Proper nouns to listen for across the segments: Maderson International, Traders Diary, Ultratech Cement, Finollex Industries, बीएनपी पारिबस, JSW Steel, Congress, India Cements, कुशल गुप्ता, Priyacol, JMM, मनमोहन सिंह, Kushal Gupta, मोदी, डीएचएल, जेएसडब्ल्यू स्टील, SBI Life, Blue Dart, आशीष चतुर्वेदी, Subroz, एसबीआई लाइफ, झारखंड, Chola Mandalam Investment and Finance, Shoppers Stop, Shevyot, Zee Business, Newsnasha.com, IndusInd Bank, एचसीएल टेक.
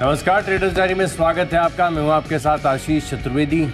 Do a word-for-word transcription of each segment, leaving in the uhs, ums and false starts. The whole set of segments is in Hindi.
नमस्कार, ट्रेडर्स डायरी में स्वागत है आपका। मैं हूं आपके साथ आशीष चतुर्वेदी।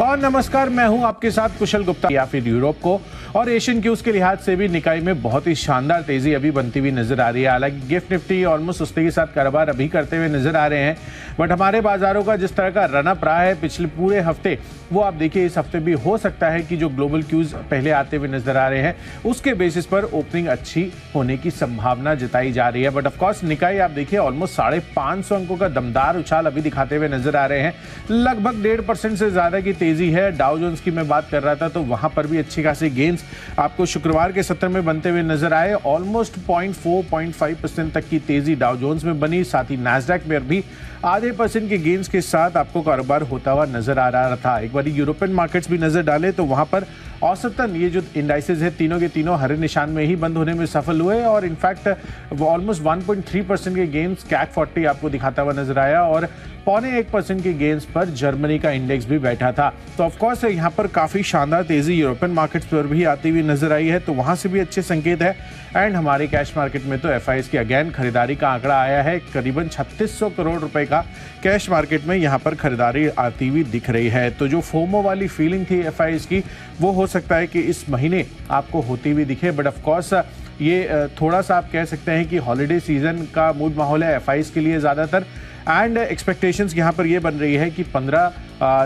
और नमस्कार, मैं हूं आपके साथ कुशल गुप्ता। या फिर यूरोप को और एशियन क्यूज के लिहाज से भी निकाय में बहुत ही शानदार तेजी अभी बनती हुई नजर आ रही है। हालांकि गिफ्ट निफ्टी ऑलमोस्ट सुस्ती के साथ कारोबार अभी करते हुए नजर आ रहे हैं, बट हमारे बाजारों का जिस तरह का रनअप रहा है पिछले पूरे हफ्ते, वो आप देखिए इस हफ्ते भी हो सकता है कि जो ग्लोबल क्यूज पहले आते हुए नजर आ रहे हैं उसके बेसिस पर ओपनिंग अच्छी होने की संभावना जताई जा रही है। बट ऑफकोर्स निकाय आप देखिए ऑलमोस्ट साढ़े पाँच सौ अंकों का दमदार उछाल अभी दिखाते हुए नजर आ रहे हैं। लगभग डेढ़ परसेंट से ज्यादा की तेजी है। डाउ जोन्स की मैं बात कर रहा था तो वहां पर भी अच्छी खासी गेंस आपको शुक्रवार के सत्र में बनते हुए नजर आए। Almost zero point four, zero point five percent तक की तेजी डाउ जोन्स में बनी। साथ ही नैस्डैक में भी आधे परसेंट के गेंस के साथ आपको कारोबार होता हुआ नजर आ रहा था। एक बार यूरोपियन मार्केट्स भी नजर डाले तो वहां पर औसतन ये जो इंडाइसेज है तीनों के तीनों हरे निशान में ही बंद होने में सफल हुए और in fact almost one point three percent के गेंस कैक फोर्टी आपको दिखाता हुआ नजर आया और पौने एक परसेंट के गेंस पर जर्मनी का इंडेक्स भी बैठा था। तो ऑफकोर्स यहाँ पर काफ़ी शानदार तेज़ी यूरोपियन मार्केट्स पर भी आती हुई नजर आई है, तो वहाँ से भी अच्छे संकेत है। एंड हमारे कैश मार्केट में तो एफआईएस की अगेन खरीदारी का आंकड़ा आया है, करीबन छत्तीस सौ करोड़ रुपए का कैश मार्केट में यहाँ पर खरीदारी आती हुई दिख रही है। तो जो फोमो वाली फीलिंग थी एफआईएस की, वो हो सकता है कि इस महीने आपको होती हुई दिखे। बट ऑफकोर्स ये थोड़ा सा आप कह सकते हैं कि हॉलीडे सीजन का मूड माहौल है एफआईएस के लिए ज़्यादातर। एंड एक्सपेक्टेशंस यहाँ पर ये बन रही है कि पंद्रह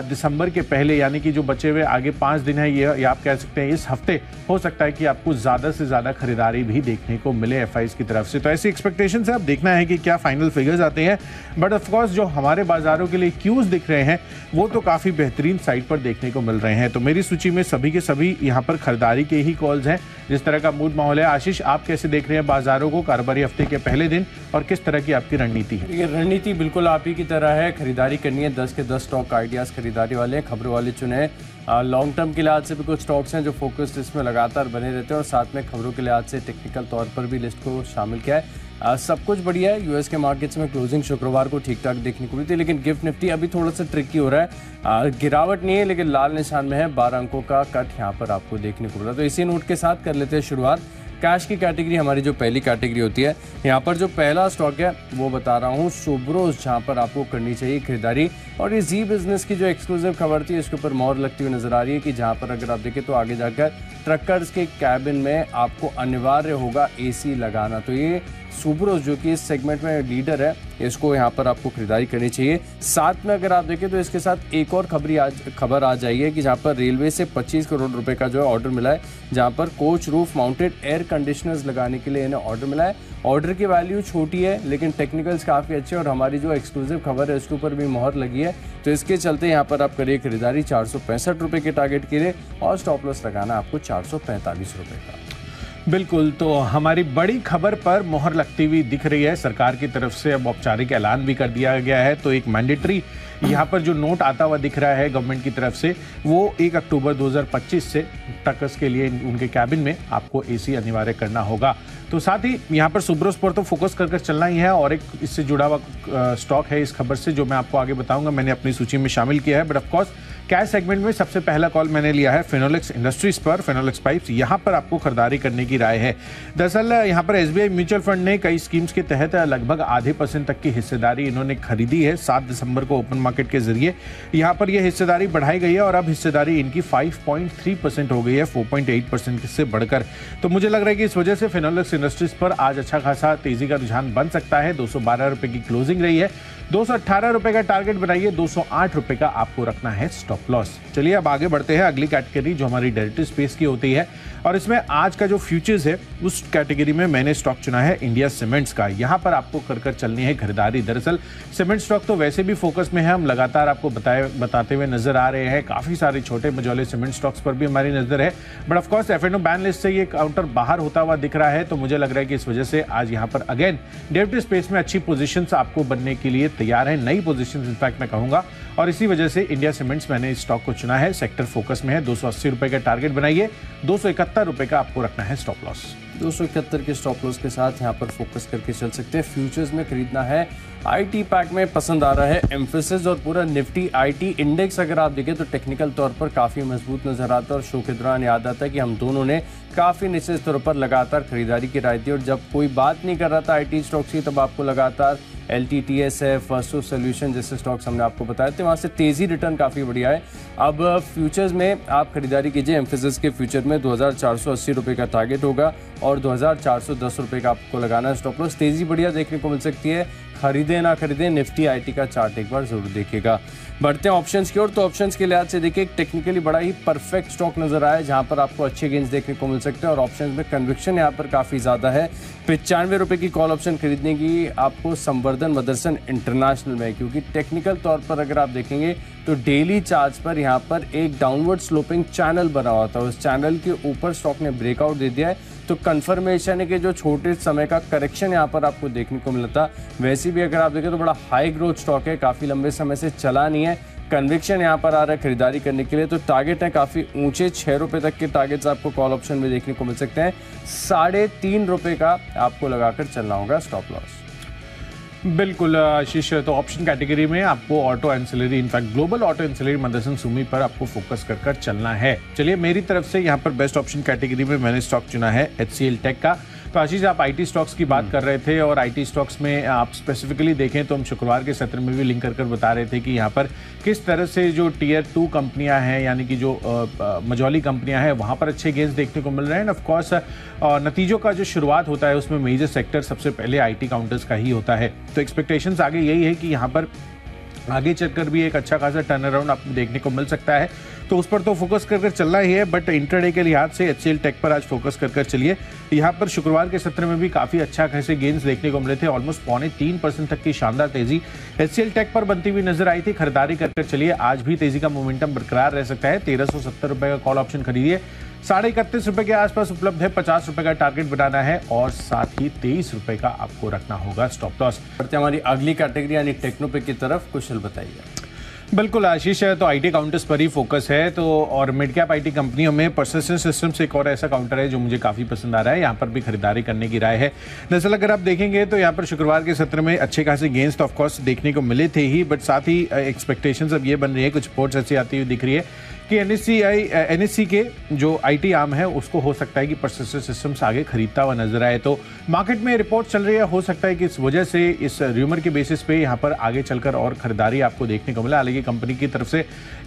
दिसंबर के पहले, यानी कि जो बचे हुए आगे पाँच दिन है, ये आप कह सकते हैं इस हफ्ते हो सकता है कि आपको ज़्यादा से ज़्यादा खरीदारी भी देखने को मिले एफआईएस की तरफ से। तो ऐसी एक्सपेक्टेशन से आप देखना है कि क्या फाइनल फिगर्स आते हैं। बट ऑफकोर्स जो हमारे बाजारों के लिए क्यूज़ दिख रहे हैं वो तो काफ़ी बेहतरीन साइड पर देखने को मिल रहे हैं। तो मेरी सूची में सभी के सभी यहाँ पर खरीदारी के ही कॉल्स हैं जिस तरह का मूड माहौल है। आशीष, आप कैसे देख रहे हैं बाजारों को कारोबारी हफ्ते के पहले दिन और किस तरह की आपकी रणनीति है? ये रणनीति बिल्कुल आप ही की तरह है, खरीदारी करनी है। दस के दस स्टॉक आइडियाज़ खरीदारी वाले हैं, खबरों वाले चुने। लॉन्ग टर्म के लिहाज से भी कुछ स्टॉक्स हैं जो फोकस इसमें लगातार बने रहते हैं और साथ में खबरों के लिहाज से टेक्निकल तौर पर भी लिस्ट को शामिल किया है। आ, सब कुछ बढ़िया है। यूएस के मार्केट्स में क्लोजिंग शुक्रवार को ठीक ठाक देखने को मिलती है, लेकिन गिफ्ट निफ्टी अभी थोड़ा सा ट्रिकी हो रहा है। आ, गिरावट नहीं है लेकिन लाल निशान में है। बारह अंकों का कट यहाँ पर आपको देखने को मिला। तो इसी नोट के साथ कर लेते हैं शुरुआत। कैश की कैटेगरी हमारी जो पहली कैटेगरी होती है, यहाँ पर जो पहला स्टॉक है वो बता रहा हूँ सुब्रोज, जहाँ पर आपको करनी चाहिए खरीदारी। और ये जी बिजनेस की जो एक्सक्लूसिव खबर थी इसके ऊपर मोहर लगती हुई नजर आ रही है कि जहाँ पर अगर आप देखें तो आगे जाकर ट्रकर्स के कैबिन में आपको अनिवार्य होगा एसी लगाना। तो ये सुब्रोज जो कि इस सेगमेंट में लीडर है, इसको यहाँ पर आपको खरीदारी करनी चाहिए। साथ में अगर आप देखें तो इसके साथ एक और खबरी आज खबर आ जाई है कि जहाँ पर रेलवे से पच्चीस करोड़ रुपए का जो है ऑर्डर मिला है, जहाँ पर coach roof mounted air conditioners लगाने के लिए इन्हें ऑर्डर मिला है। ऑर्डर की वैल्यू छोटी है लेकिन टेक्निकल्स काफ़ी अच्छे और हमारी जो एक्सक्लूसिव खबर है उसके ऊपर भी मोहर लगी है। तो इसके चलते यहाँ पर आप करिए खरीदारी चार सौ पैंसठ रुपये के टारगेट के लिए और स्टॉप लॉस लगाना आपको चार सौ पैंतालीस रुपये का। बिल्कुल, तो हमारी बड़ी खबर पर मोहर लगती हुई दिख रही है। सरकार की तरफ से अब औपचारिक ऐलान भी कर दिया गया है, तो एक मैंडेटरी यहाँ पर जो नोट आता हुआ दिख रहा है गवर्नमेंट की तरफ से, वो एक अक्टूबर दो हज़ार पच्चीस से ट्रकर्स के लिए उनके कैबिन में आपको एसी अनिवार्य करना होगा। तो साथ ही यहाँ पर सुब्रोज पर तो फोकस कर कर चलना ही है। और एक इससे जुड़ा हुआ स्टॉक है इस खबर से जो मैं आपको आगे बताऊँगा, मैंने अपनी सूची में शामिल किया है। बट ऑफकोर्स कैश सेगमेंट में सबसे पहला कॉल मैंने लिया है फिनोलेक्स इंडस्ट्रीज पर। फिनोलेक्स पाइप्स, यहाँ पर आपको खरीदारी करने की राय है। दरअसल यहाँ पर एसबीआई म्यूचुअल फंड ने कई स्कीम्स के तहत लगभग आधे परसेंट तक की हिस्सेदारी इन्होंने खरीदी है। सात दिसंबर को ओपन मार्केट के जरिए यहाँ पर यह हिस्सेदारी बढ़ाई गई है और अब हिस्सेदारी इनकी फाइव पॉइंट थ्री परसेंट हो गई है, फोर पॉइंट एट परसेंट से बढ़कर। तो मुझे लग रहा है कि इस वजह से फिनोलेक्स इंडस्ट्रीज पर आज अच्छा खासा तेजी का रुझान बन सकता है। दो सौ बारह रुपये की क्लोजिंग रही है, दो सौ अट्ठारह रुपये का टारगेट बनाइए, दो सौ आठ रुपये का आपको रखना है स्टॉप लॉस। चलिए अब आगे बढ़ते हैं अगली कैटेगरी जो हमारी डेरिवेटिव स्पेस की होती है और इसमें आज का जो फ्यूचर्स है उस कैटेगरी में मैंने स्टॉक चुना है इंडिया सीमेंट्स का। यहाँ पर आपको कर कर चलनी है खरीदारी। दरअसल सीमेंट स्टॉक तो वैसे भी फोकस में है, हम लगातार आपको बताए बताते हुए नजर आ रहे हैं। काफ़ी सारे छोटे मजौले सीमेंट स्टॉक्स पर भी हमारी नज़र है। But of course F and O ban list से ये काउंटर बाहर होता हुआ दिख रहा है, तो मुझे लग रहा है कि इस वजह से आज यहाँ पर अगेन डेरिवेटिव स्पेस में अच्छी पोजिशंस आपको बनने के लिए तैयार है, नई पोजिशंस इनफैक्ट मैं कहूँगा। और इसी वजह से इंडिया सीमेंट्स मैंने इस स्टॉक को चुना है। सेक्टर फोकस में है, दो सौ अस्सी रुपये का टारगेट बनाइए, दो सौ इकहत्तर रुपये का आपको रखना है स्टॉप लॉस। दो सौ इकहत्तर के स्टॉप लॉस के साथ यहाँ पर फोकस करके चल सकते हैं। फ्यूचर्स में खरीदना है। आईटी पैक में पसंद आ रहा है एम्फेसिस और पूरा निफ्टी आईटी इंडेक्स अगर आप देखें तो टेक्निकल तौर पर काफ़ी मजबूत नजर आता है और शो के दौरान याद आता है कि हम दोनों ने काफ़ी निश्चित तौर पर लगातार खरीदारी की राय दी और जब कोई बात नहीं कर रहा था आईटी स्टॉक्स की तब आपको लगातार L T T S F, Firstsource solution जैसे स्टॉक्स हमने आपको बताए थे, वहाँ से तेज़ी रिटर्न काफ़ी बढ़िया है। अब फ्यूचर्स में आप खरीदारी कीजिए, एम्फेसिस के फ्यूचर में दो हज़ार चार सौ अस्सी रुपये का टारगेट होगा और दो हज़ार चार सौ दस रुपये का आपको लगाना है स्टॉप लॉस। तेज़ी बढ़िया देखने को मिल सकती है, खरीदे ना खरीदे। निफ्टी आईटी का चार्ट एक बार जरूर देखिएगा। बढ़ते हैं ऑप्शंस की ओर, तो ऑप्शंस के लिहाज से देखिए टेक्निकली बड़ा ही परफेक्ट स्टॉक नजर आया, जहां पर आपको अच्छे गेंस देखने को मिल सकते हैं और ऑप्शंस में कन्विक्शन यहां पर काफ़ी ज़्यादा है। पचानवे रुपये की कॉल ऑप्शन खरीदने की आपको संवर्धन मदरसन इंटरनेशनल में, क्योंकि टेक्निकल तौर पर अगर आप देखेंगे तो डेली चार्ज पर यहाँ पर एक डाउनवर्ड स्लोपिंग चैनल बना हुआ था, उस चैनल के ऊपर स्टॉक ने ब्रेकआउट दे दिया है, तो कन्फर्मेशन है कि जो छोटे समय का करेक्शन यहाँ पर आपको देखने को मिला था। वैसे भी अगर आप देखें तो बड़ा हाई ग्रोथ स्टॉक है, काफ़ी लंबे समय से चला नहीं है, कन्विक्शन यहाँ पर आ रहा है खरीदारी करने के लिए, तो टारगेट हैं काफ़ी ऊंचे, छः रुपये तक के टारगेट्स आपको कॉल ऑप्शन में देखने को मिल सकते हैं। साढ़े तीन रुपये का आपको लगाकर चलना होगा स्टॉप लॉस। बिल्कुल आशीष, तो ऑप्शन कैटेगरी में आपको auto ancillary, in fact global auto ancillary Motherson Sumi पर आपको फोकस कर कर चलना है। चलिए मेरी तरफ से यहाँ पर बेस्ट ऑप्शन कैटेगरी में मैंने स्टॉक चुना है एचसीएल टेक का। तो आशीष, आप आईटी स्टॉक्स की बात कर रहे थे और आईटी स्टॉक्स में आप स्पेसिफिकली देखें तो हम शुक्रवार के सत्र में भी लिंक कर कर बता रहे थे कि यहाँ पर किस तरह से जो टीयर टू कंपनियाँ हैं, यानी कि जो मजौली कंपनियाँ हैं, वहाँ पर अच्छे गेंस देखने को मिल रहे हैं। एंड ऑफकोर्स नतीजों का जो शुरुआत होता है उसमें मेजर सेक्टर सबसे पहले आईटी काउंटर्स का ही होता है। तो एक्सपेक्टेशंस आगे यही है कि यहाँ पर आगे चलकर भी एक अच्छा खासा टर्न अराउंड आपको देखने को मिल सकता है, तो उस पर तो फोकस कर कर चलना ही है। बट इंटरडे के लिहाज से एचसीएल टेक पर आज फोकस कर कर चलिए। यहाँ पर शुक्रवार के सत्र में भी काफ़ी अच्छा खासे गेंस देखने को मिले थे, ऑलमोस्ट पौने तीन परसेंट तक की शानदार तेज़ी एचसीएल टेक पर बनती हुई नजर आई थी। खरीदारी कर कर चलिए, आज भी तेज़ी का मोमेंटम बरकरार रह सकता है। तेरह सौ सत्तर रुपये का कॉल ऑप्शन खरीदिए, साढ़े इकतीस रुपये के आसपास उपलब्ध है, पचास रुपये का टारगेट बनाना है और साथ ही तेईस रुपये का आपको रखना होगा स्टॉप लॉस। हमारी अगली कैटेगरी यानी टेक्नोपे की तरफ कुशल बताइए। बिल्कुल आशीष, है तो आईटी काउंटर्स पर ही फोकस है, तो और मिड कैप आईटी कंपनियों में परसिस्टेंट सिस्टम्स एक और ऐसा काउंटर है जो मुझे काफ़ी पसंद आ रहा है, यहाँ पर भी खरीदारी करने की राय है। दरअसल अगर आप देखेंगे तो यहाँ पर शुक्रवार के सत्र में अच्छे खासे गेंस तो ऑफकोर्स देखने को मिले थे ही, बट साथ ही एक्सपेक्टेशंस अब ये बन रही है, कुछ रिपोर्ट्स ऐसी आती हुई दिख रही है कि N S C I N S C के जो आईटी आर्म है उसको हो सकता है कि परसिस्टेंट सिस्टम्स आगे खरीदता हुआ नजर आए। तो मार्केट में रिपोर्ट चल रही है, हो सकता है कि इस वजह से इस र्यूमर के बेसिस पे यहाँ पर आगे चलकर और खरीदारी आपको देखने को मिला। हालांकि कंपनी की तरफ से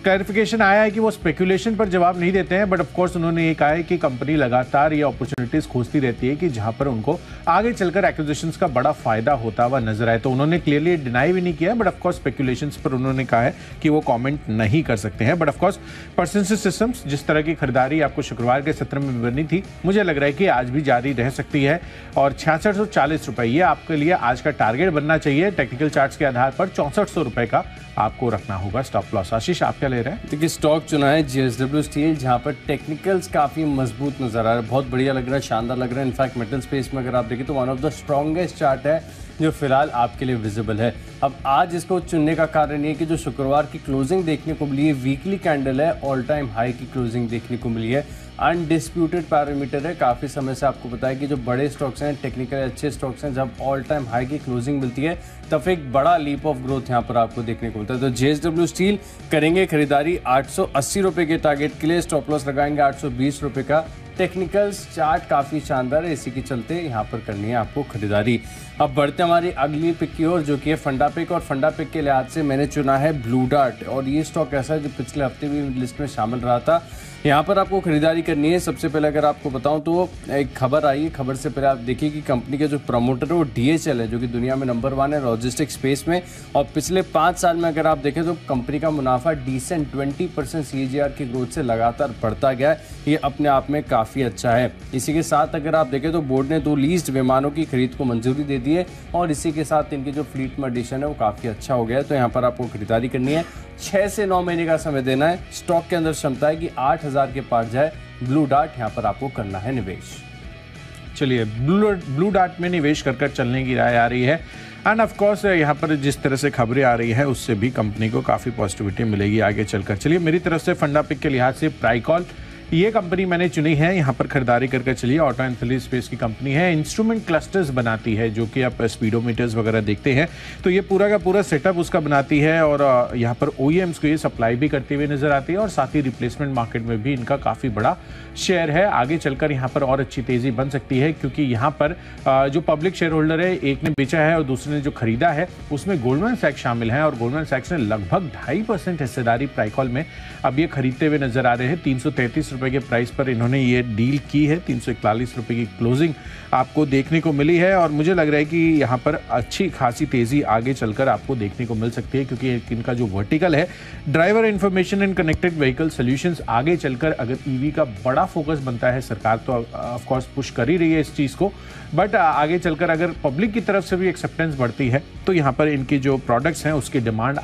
क्लैरिफिकेशन आया है कि वो स्पेकुलेशन पर जवाब नहीं देते हैं, बट ऑफकोर्स उन्होंने ये कहा है कि कंपनी लगातार ये अपॉर्चुनिटीज़ खोजती रहती है कि जहाँ पर उनको आगे चलकर एक्विजिशंस का बड़ा फायदा होता हुआ नजर आए। तो उन्होंने क्लियरली डिनाई भी नहीं किया, बट ऑफकोर्स स्पेकुलेशंस पर उन्होंने कहा है कि वो कॉमेंट नहीं कर सकते हैं। बट ऑफकोर्स परसिस्टेंट सिस्टम्स जिस तरह की खरीदारी आपको शुक्रवार के सत्र में बनी थी, मुझे लग रहा है कि आज भी जारी रह सकती है और छियासठ सौ चालीस रुपये ये आपके लिए आज का टारगेट बनना चाहिए। टेक्निकल चार्ट्स के आधार पर चौंसठ सौ रुपये का आपको रखना होगा स्टॉप लॉस। आशीष, आप क्या ले रहे हैं? देखिए स्टॉक चुना है जेएसडब्ल्यू स्टील, जहाँ पर टेक्निकल्स काफ़ी मजबूत नजर आ रहा है, बहुत बढ़िया लग रहा है, शानदार लग रहा है। इनफैक्ट मेटल स्पेस में अगर आप देखें तो one of the strongest chart है जो फिलहाल आपके लिए विजिबल है। अब आज इसको चुनने का कारण ये कि जो शुक्रवार की क्लोजिंग देखने को मिली है, वीकली कैंडल है, ऑल टाइम हाई की क्लोजिंग देखने को मिली है, अनडिस्प्यूटेड पैरामीटर है। काफ़ी समय से आपको पता है कि जो बड़े स्टॉक्स हैं, टेक्निकली अच्छे स्टॉक्स हैं, जब ऑल टाइम हाई की क्लोजिंग मिलती है तब एक बड़ा लीप ऑफ ग्रोथ यहाँ पर आपको देखने को मिलता है। तो जेएसडब्ल्यू स्टील करेंगे खरीदारी आठ सौ अस्सी रुपए के टारगेट के लिए, स्टॉप लॉस लगाएंगे आठ सौ बीस रुपए का। टेक्निकल्स चार्ट काफ़ी शानदार है, इसी के चलते यहाँ पर करनी है आपको खरीदारी। अब बढ़ते हमारी अगली पिक की ओर जो कि है फंडा पिक, और फंडा पिक के लिहाज से मैंने चुना है ब्लू डार्ट, और ये स्टॉक ऐसा है जो पिछले हफ्ते भी लिस्ट में शामिल रहा था। यहाँ पर आपको खरीदारी करनी है। सबसे पहले अगर आपको बताऊं तो एक खबर आई, खबर से पहले आप देखिए कि कंपनी के जो प्रमोटर है वो डीएचएल है, जो कि दुनिया में नंबर वन है लॉजिस्टिक स्पेस में, और पिछले पाँच साल में अगर आप देखें तो कंपनी का मुनाफा decent twenty percent C G R की ग्रोथ से लगातार बढ़ता गया, ये अपने आप में काफ़ी अच्छा है। इसी के साथ अगर आप देखें तो बोर्ड ने दो लीज्ड विमानों की खरीद को मंजूरी दे दी है और इसी के साथ इनकी जो फ्लीट में एडिशन है वो काफ़ी अच्छा हो गया है। तो यहाँ पर आपको खरीदारी करनी है, छः से नौ महीने का समय देना है, स्टॉक के अंदर क्षमता है कि आठ हज़ार के पार जाए। ब्लू डार्ट यहाँ पर आपको करना है निवेश। चलिए ब्लू ब्लू डार्ट में निवेश कर कर चलने की राय आ रही है। एंड ऑफकोर्स यहाँ पर जिस तरह से खबरें आ रही हैं उससे भी कंपनी को काफ़ी पॉजिटिविटी मिलेगी आगे चलकर। चलिए मेरी तरफ से फंडा पिक के लिहाज से प्राइकॉल ये कंपनी मैंने चुनी है, यहाँ पर खरीदारी करके चलिए। ऑटो एंड फिलिंग स्पेस की कंपनी है, इंस्ट्रूमेंट क्लस्टर्स बनाती है जो कि आप स्पीडोमीटर्स वगैरह देखते हैं, तो ये पूरा का पूरा सेटअप उसका बनाती है और यहाँ पर ओईएम्स को ये सप्लाई भी करती हुई नजर आती है और साथ ही रिप्लेसमेंट मार्केट में भी इनका काफ़ी बड़ा शेयर है। आगे चलकर यहाँ पर और अच्छी तेज़ी बन सकती है क्योंकि यहाँ पर जो पब्लिक शेयर होल्डर है, एक ने बेचा है और दूसरे ने जो खरीदा है उसमें गोल्डमैन सैक्स शामिल है और गोल्डमैन सैक्स ने लगभग ढाई परसेंट हिस्सेदारी प्राइकॉल में अब ये खरीदते हुए नजर आ रहे हैं। तीन सौ तैंतीस रुपये के प्राइस पर इन्होंने ये डील की है, तीन सौ इकतालीस रुपये की क्लोजिंग आपको देखने को मिली है और मुझे लग रहा है कि यहाँ पर अच्छी खासी तेज़ी आगे चलकर आपको देखने को मिल सकती है क्योंकि इनका जो वर्टिकल है driver information and connected vehicle solutions, आगे चलकर अगर ईवी का बड़ा फोकस बनता है, सरकार तो ऑफ कोर्स पुश कर ही रही है इस चीज़ को, बट आगे चलकर अगर पब्लिक की तरफ से भी एक्सेप्टेंस बढ़ती है तो यहाँ पर इनके जो प्रोडक्ट्स हैं उसकी डिमांड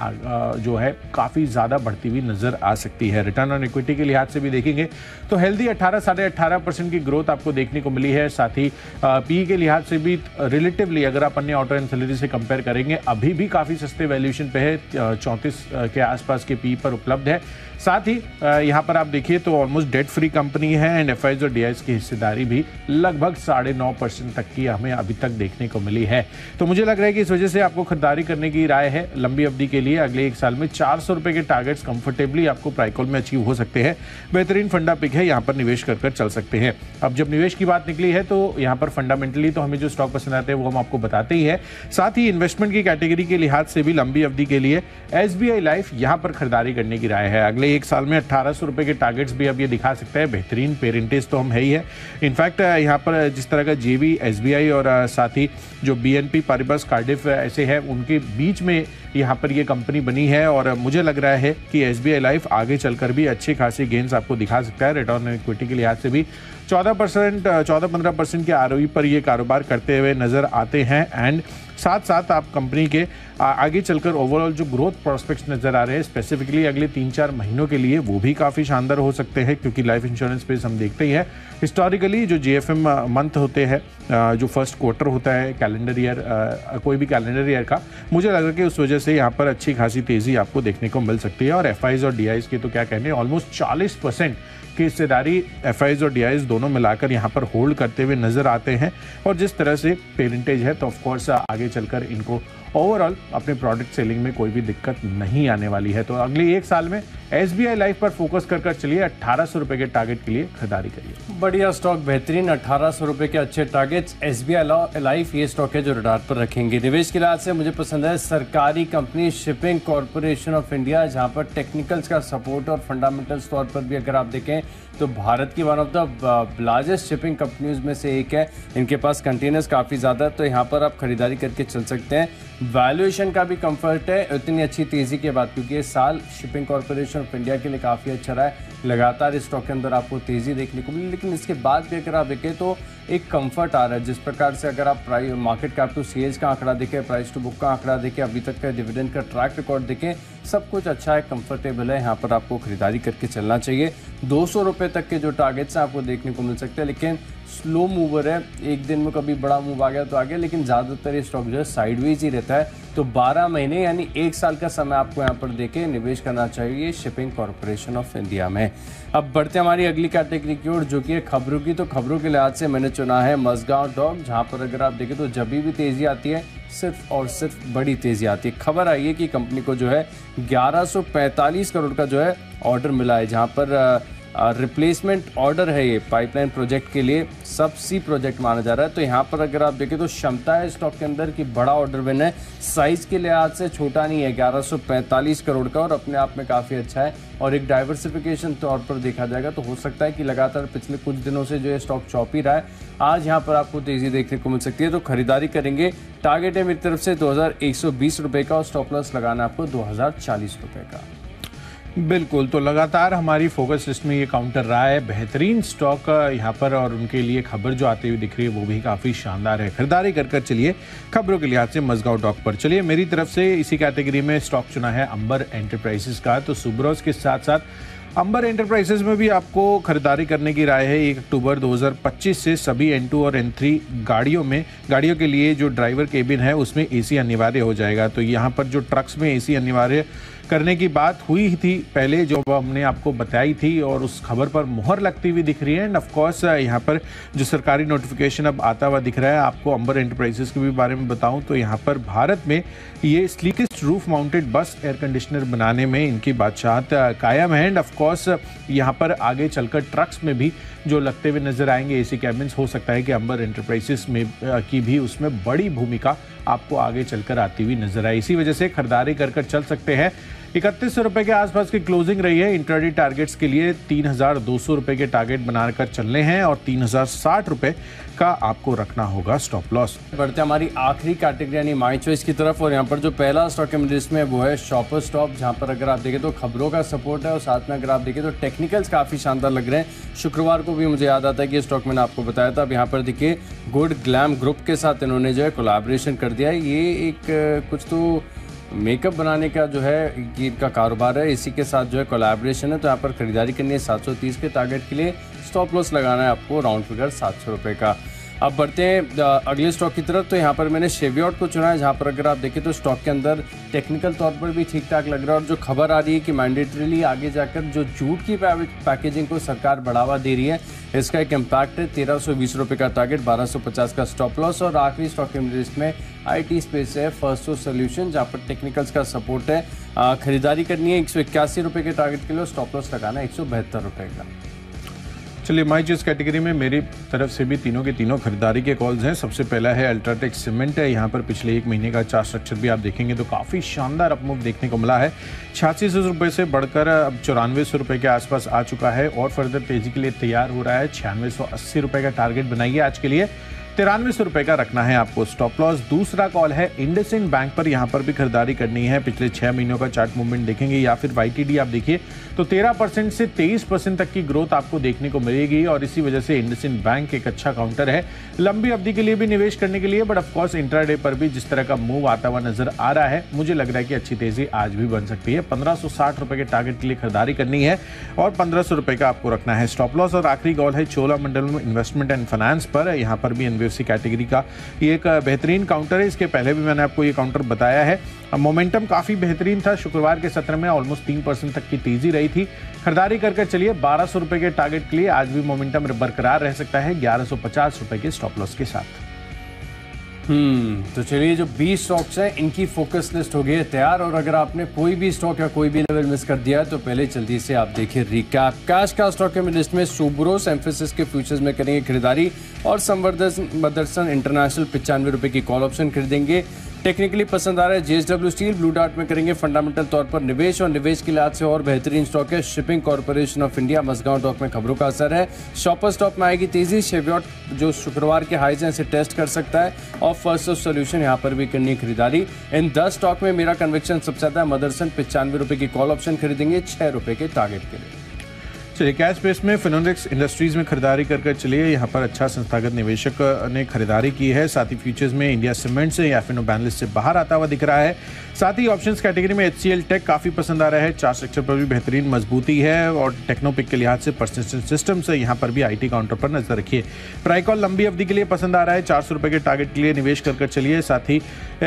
जो है काफ़ी ज़्यादा बढ़ती हुई नज़र आ सकती है। रिटर्न ऑन इक्विटी के लिहाज से भी देखेंगे तो हेल्दी अठारह साढ़े अट्ठारह परसेंट की ग्रोथ आपको देखने को मिली है। साथ ही पी के लिहाज से भी रिलेटिवली अगर आप अन्य ऑटो एंड सैलरी से कंपेयर करेंगे अभी भी काफ़ी सस्ते वैल्यूएशन पे है, चौंतीस के आसपास के पी पर उपलब्ध है। साथ ही यहाँ पर आप देखिए तो ऑलमोस्ट डेट फ्री कंपनी है एंड एफ आईज और डी आईज की हिस्सेदारी भी लगभग साढ़े नौ परसेंट तक की हमें अभी तक देखने को मिली है। तो मुझे लग रहा है कि इस वजह से आपको खरीदारी करने की राय है लंबी अवधि के लिए। अगले एक साल में चार सौ रुपये के टारगेट्स कंफर्टेबली आपको प्राइकॉल में अचीव हो सकते हैं। बेहतरीन फंडा पिक है, यहाँ पर निवेश कर कर चल सकते हैं। अब जब निवेश की बात निकली है तो यहाँ पर फंडामेंटली तो हमें जो स्टॉक पसंद आते हैं वो हम आपको बताते ही है। साथ ही इन्वेस्टमेंट की कैटेगरी के लिहाज से भी लंबी अवधि के लिए एस बी आई लाइफ यहाँ पर खरीदारी करने की राय है। अगले एक साल में अट्ठारह सौ रुपये के टारगेट्स भी अब ये दिखा सकता है, बेहतरीन पेरेंटेज तो हम है ही है। इनफैक्ट यहाँ पर जिस तरह का जेबी एसबीआई और साथ ही जो बीएनपी पारिबस कार्डिफ ऐसे है उनके बीच में यहाँ पर ये कंपनी बनी है और मुझे लग रहा है कि एसबीआई लाइफ आगे चलकर भी अच्छे खासे गेंस आपको दिखा सकता है। रिटर्न ऑन इक्विटी के लिहाज से भी चौदह परसेंट चौदह पंद्रह परसेंट के आरओई पर ये कारोबार करते हुए नज़र आते हैं एंड साथ साथ आप कंपनी के आगे चलकर ओवरऑल जो ग्रोथ प्रोस्पेक्ट्स नज़र आ रहे हैं स्पेसिफिकली अगले तीन चार महीनों के लिए वो भी काफ़ी शानदार हो सकते हैं क्योंकि लाइफ इंश्योरेंस स्पेस हम देखते ही है हिस्टोरिकली जो जीएफएम मंथ होते हैं, जो फर्स्ट क्वार्टर होता है कैलेंडर ईयर, कोई भी कैलेंडर ईयर का, मुझे लग रहा है कि उस वजह से यहाँ पर अच्छी खासी तेज़ी आपको देखने को मिल सकती है। और एफ आईज और डी आईज की तो क्या कहने, ऑलमोस्ट चालीस परसेंट की हिस्सेदारी एफ आईज और डी आईज दोनों मिलाकर यहाँ पर होल्ड करते हुए नज़र आते हैं और जिस तरह से पेरेंटेज है तो ऑफकोर्स आगे चलकर इनको ओवरऑल अपने प्रोडक्ट सेलिंग में कोई भी दिक्कत नहीं आने वाली है। तो अगले एक साल में एसबीआई लाइफ पर फोकस कर कर चलिए, अट्ठारह सौ रुपये के टारगेट के लिए खरीदारी करिए। बढ़िया स्टॉक, बेहतरीन अट्ठारह सौ रुपये के अच्छे टारगेट्स, एसबीआई लाइफ ये स्टॉक है जो रडार पर रखेंगे। निवेश के लिहाज से मुझे पसंद है सरकारी company shipping corporation of India, जहाँ पर टेक्निकल्स का सपोर्ट और फंडामेंटल्स तौर पर भी अगर आप देखें तो भारत की one of the largest shipping companies में से एक है। इनके पास कंटेनर्स काफ़ी ज़्यादा, तो यहाँ पर आप खरीदारी करके चल सकते हैं। वैल्यूएशन का भी कंफर्ट है उतनी अच्छी तेज़ी के बाद, क्योंकि ये साल शिपिंग कॉरपोरेशन ऑफ इंडिया के लिए काफ़ी अच्छा रहा है। लगातार इस स्टॉक के अंदर आपको तेज़ी देखने को मिली, लेकिन इसके बाद भी अगर आप देखें तो एक कंफर्ट आ रहा है। जिस प्रकार से अगर आप price market cap to sales का आंकड़ा देखें, प्राइस टू बुक का आंकड़ा देखें, अभी तक का डिविडेंड का ट्रैक रिकॉर्ड देखें, सब कुछ अच्छा है, कंफर्टेबल है। यहाँ पर आपको खरीदारी करके चलना चाहिए। दो सौ रुपये तक के जो टारगेट्स हैं आपको देखने को मिल सकते हैं, लेकिन स्लो मूवर है, एक दिन में कभी बड़ा मूव आ गया तो आ गया, लेकिन ज़्यादातर ये स्टॉक जो है साइडवेज ही रहता है। तो बारह महीने यानी एक साल का समय आपको यहाँ पर देके निवेश करना चाहिए शिपिंग कॉरपोरेशन ऑफ इंडिया में। अब बढ़ते हमारी अगली कैटेगरी की ओर जो कि है खबरों की। तो खबरों के लिहाज से मैंने चुना है मजगांव डॉक, जहाँ पर अगर आप देखें तो जब भी तेज़ी आती है सिर्फ और सिर्फ बड़ी तेज़ी आती है। खबर आई है कि कंपनी को जो है ग्यारह सौ पैंतालीस करोड़ का जो है ऑर्डर मिला है, जहाँ पर रिप्लेसमेंट ऑर्डर है, ये पाइपलाइन प्रोजेक्ट के लिए सब सी प्रोजेक्ट माना जा रहा है। तो यहाँ पर अगर आप देखें तो क्षमता है स्टॉक के अंदर कि बड़ा ऑर्डर विन है, साइज़ के लिहाज से छोटा नहीं है, ग्यारह सौ पैंतालीस करोड़ का और अपने आप में काफ़ी अच्छा है। और एक डाइवर्सिफिकेशन तौर पर देखा जाएगा तो हो सकता है कि लगातार पिछले कुछ दिनों से जो है स्टॉक चौपी रहा है, आज यहाँ पर आपको तेज़ी देखने को मिल सकती है। तो खरीदारी करेंगे, टारगेट है मेरी तरफ से दो हज़ार एक सौ बीस रुपये का और स्टॉप लॉस लगाना आपको दो हज़ार चालीस रुपये का। बिल्कुल, तो लगातार हमारी फोकस लिस्ट में ये काउंटर रहा है, बेहतरीन स्टॉक यहाँ पर और उनके लिए खबर जो आती हुई दिख रही है वो भी काफ़ी शानदार है। खरीदारी कर कर चलिए खबरों के लिहाज से मजगांव डॉक पर। चलिए मेरी तरफ से इसी कैटेगरी में स्टॉक चुना है अंबर एंटरप्राइजेस का। तो सुब्रोज के साथ साथ अंबर एंटरप्राइजेस में भी आपको खरीदारी करने की राय है। एक अक्टूबर दो हज़ार पच्चीस से सभी एन टू और एन थ्री गाड़ियों में गाड़ियों के लिए जो ड्राइवर केबिन है उसमें एसी अनिवार्य हो जाएगा। तो यहाँ पर जो ट्रक्स में एसी अनिवार्य करने की बात हुई थी पहले, जो हमने आपको बताई थी, और उस खबर पर मुहर लगती हुई दिख रही है। एंड ऑफकोर्स यहाँ पर जो सरकारी नोटिफिकेशन अब आता हुआ दिख रहा है, आपको अंबर एंटरप्राइजेस के भी बारे में बताऊं तो यहाँ पर भारत में ये sleekest roof mounted bus air conditioner बनाने में इनकी बादशाहत कायम है। एंड ऑफकोर्स यहाँ पर आगे चलकर ट्रक्स में भी जो लगते हुए नजर आएंगे एसी कैबिन्स, हो सकता है कि अंबर एंटरप्राइजेस में की भी उसमें बड़ी भूमिका आपको आगे चलकर आती हुई नजर आई। इसी वजह से खरीदारी कर कर चल सकते हैं। इकतीस सौ रुपये के आसपास की क्लोजिंग रही है। इंट्राडे टारगेट्स के लिए तीन हजार दो सौ रुपये के टारगेट बनाकर चलने हैं और तीन हजार साठ रुपये का आपको रखना होगा स्टॉप लॉस। बढ़ते हमारी आखिरी कैटेगरी यानी माई चॉइस की तरफ, और यहाँ पर जो पहला स्टॉक है लिस्ट में वो है शॉपर स्टॉप, जहाँ पर अगर आप देखें तो खबरों का सपोर्ट है और साथ में अगर आप देखें तो टेक्निकल्स काफ़ी शानदार लग रहे हैं। शुक्रवार को भी मुझे याद आता है कि स्टॉक मैंने आपको बताया था। अब यहाँ पर देखिए गुड ग्लैम ग्रुप के साथ इन्होंने जो है कोलाब्रेशन कर दिया है। ये एक कुछ तो मेकअप बनाने का जो है इनका कारोबार है, इसी के साथ जो है कोलैबोरेशन है। तो यहाँ पर खरीदारी करनी है सात सौ तीस के टारगेट के लिए, स्टॉप लॉस लगाना है आपको राउंड फिगर सात सौ रुपये का। अब बढ़ते हैं अगले स्टॉक की तरफ, तो यहाँ पर मैंने शेवियॉट को चुना है, जहाँ पर अगर आप देखें तो स्टॉक के अंदर टेक्निकल तौर पर भी ठीक ठाक लग रहा है। और जो खबर आ रही है कि मैंडेटरीली आगे जाकर जो जूट की पैकेजिंग को सरकार बढ़ावा दे रही है, इसका एक इम्पैक्ट है। तेरह सौ बीस रुपये का टारगेट, बारह सौ पचास का स्टॉप लॉस। और आखिरी स्टॉक लिस्ट में आईटी स्पेस है फर्स्टो सोल्यूशन, जहाँ पर टेक्निकल्स का सपोर्ट है। खरीदारी करनी है एक सौ इक्यासी रुपये के टारगेट के लिए, स्टॉप लॉस लगाना है एक सौ बहत्तर रुपये का। चलिए माई चॉइस कैटेगरी में मेरी तरफ से भी तीनों के तीनों खरीदारी के कॉल्स हैं। सबसे पहला है अल्ट्राटेक सीमेंट है, यहाँ पर पिछले एक महीने का चार्ट स्ट्रक्चर भी आप देखेंगे तो काफ़ी शानदार अपमूव देखने को मिला है। छियासी सौ रुपये से बढ़कर अब चौरानवे सौ रुपये के आसपास आ चुका है और फर्दर तेजी के लिए तैयार हो रहा है। छियानवे सौ अस्सी रुपये का टारगेट बनाइए आज के लिए, तिरानवे सौ रुपये का रखना है आपको स्टॉप लॉस। दूसरा कॉल है इंडसइंड बैंक पर, यहाँ पर भी खरीदारी करनी है। पिछले छः महीनों का चार्ट मूवमेंट देखेंगे या फिर वाई टी डी आप देखिए तो तेरह परसेंट से तेईस परसेंट तक की ग्रोथ आपको देखने को मिलेगी और इसी वजह से इंडसइंड बैंक एक अच्छा काउंटर है लंबी अवधि के लिए भी निवेश करने के लिए। बट ऑफकोर्स इंट्राडे पर भी जिस तरह का मूव आता हुआ नजर आ रहा है, मुझे लग रहा है कि अच्छी तेजी आज भी बन सकती है। पंद्रह सौ साठ रुपये के टारगेट के लिए खरीदारी करनी है और पंद्रह सौ रुपये का आपको रखना है स्टॉप लॉस। और आखिरी कॉल है Cholamandalam investment and finance पर, यहाँ पर भी उसी कैटेगरी का ये एक बेहतरीन काउंटर है। इसके पहले भी मैंने आपको ये काउंटर बताया है। मोमेंटम काफ़ी बेहतरीन था शुक्रवार के सत्र में, ऑलमोस्ट तीन परसेंट तक की तेजी रही थी। खरीदारी कर कर चलिए बारह सौ रुपये के टारगेट के लिए, आज भी मोमेंटम बरकरार रह सकता है ग्यारह सौ पचास रुपये के स्टॉप लॉस के साथ। हम्म तो चलिए जो बीस स्टॉक्स हैं इनकी फोकस लिस्ट हो गई है तैयार, और अगर आपने कोई भी स्टॉक या कोई भी लेवल मिस कर दिया है तो पहले जल्दी से आप देखिए रिकैप। कैश का स्टॉक के लिस्ट में सुब्रोज एम्फेसिस के फ्यूचर्स में करेंगे खरीदारी और संवर्धन मदरसन इंटरनेशनल पचानवे रुपये की कॉल ऑप्शन खरीदेंगे। टेक्निकली पसंद आ रहा है J S W steel, blue dart में करेंगे फंडामेंटल तौर पर निवेश और निवेश के लिहाज से और बेहतरीन स्टॉक है। Shipping corporation of India, Mazagon dock में खबरों का असर है। शॉपर स्टॉप में आएगी तेजी। शेवियॉट जो शुक्रवार के हाइज हैं इसे टेस्ट कर सकता है और फर्स्टो सॉल्यूशन यहाँ पर भी करनी है खरीदारी। इन दस स्टॉक में मेरा कन्विक्शन सबसे ज्यादा है। मदरसन पचानवे रुपये की कॉल ऑप्शन खरीदेंगे छः रुपये के टारगेट के लिए। चलिए कैश स्पेस में फिनोलेक्स इंडस्ट्रीज़ में खरीदारी कर कर चलिए, यहाँ पर अच्छा संस्थागत निवेशक ने खरीदारी की है। साथ ही फ्यूचर्स में इंडिया सीमेंट से या फिनो बैनलिस्ट से बाहर आता हुआ दिख रहा है। साथ ही ऑप्शंस कैटेगरी में एच सी एल टेक काफ़ी पसंद आ रहा है, चार्ट स्ट्रक्चर पर भी बेहतरीन मजबूती है और टेक्नोपिक के लिहाज से पर्सिस्टेंट सिस्टम्स है, यहाँ पर भी आई टी काउंटर पर नजर रखिए। प्राइकॉल लंबी अवधि के लिए पसंद आ रहा है, चार सौ रुपये के टारगेट के लिए निवेश कर कर चलिए। साथ ही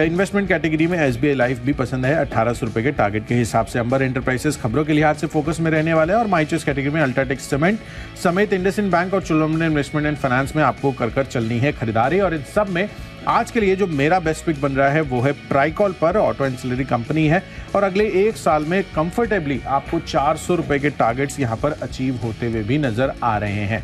इन्वेस्टमेंट कैटेगरी में एस बी आई लाइफ भी पसंद है अठारह सौ रुपये के टारगेट के हिसाब से। अंबर एंटरप्राइजेस खबरों के लिहाज से फोकस में रहने वाले और माइचर्स कैटेगरी में अल्ट्राटेक सीमेंट समेत इंडसइंड बैंक और Cholamandalam investment and finance में आपको कर कर चलनी है खरीदारी। और इन सब में आज के लिए जो मेरा बेस्ट पिक बन रहा है वो है प्राइकॉल पर, ऑटो एंसिलरी कंपनी है और अगले एक साल में कंफर्टेबली आपको चार सौ रुपए के टारगेट्स यहां पर अचीव होते हुए भी नजर आ रहे हैं।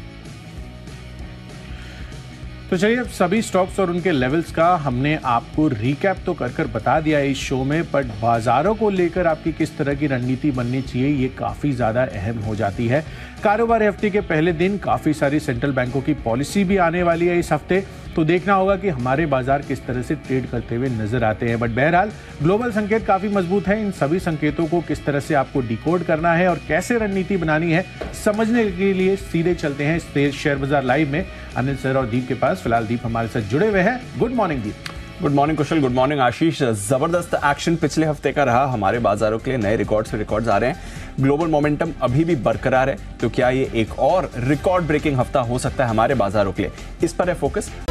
तो चलिए अब सभी स्टॉक्स और उनके लेवल्स का हमने आपको रिकैप तो कर कर बता दिया इस शो में, बट बाज़ारों को लेकर आपकी किस तरह की रणनीति बननी चाहिए ये काफ़ी ज़्यादा अहम हो जाती है। कारोबारी हफ्ते के पहले दिन काफ़ी सारी सेंट्रल बैंकों की पॉलिसी भी आने वाली है इस हफ्ते, तो देखना होगा कि हमारे बाजार किस तरह से ट्रेड करते हुए नजर आते हैं। बट बहरहाल ग्लोबल संकेत काफ़ी मजबूत हैं। इन सभी संकेतों को किस तरह से आपको डिकोड करना है और कैसे रणनीति बनानी है समझने के लिए सीधे चलते हैं शेयर बाजार लाइव में। अनिल सर और दीप के पास फिलहाल दीप हमारे साथ जुड़े हुए हैं। Good morning Deep. Good morning Kushal, good morning Ashish. जबरदस्त एक्शन पिछले हफ्ते का रहा, हमारे बाजारों के लिए नए रिकॉर्ड से रिकॉर्ड्स आ रहे हैं। ग्लोबल मोमेंटम अभी भी बरकरार है, तो क्या ये एक और रिकॉर्ड ब्रेकिंग हफ्ता हो सकता है हमारे बाजारों के लिए? इस पर है फोकस।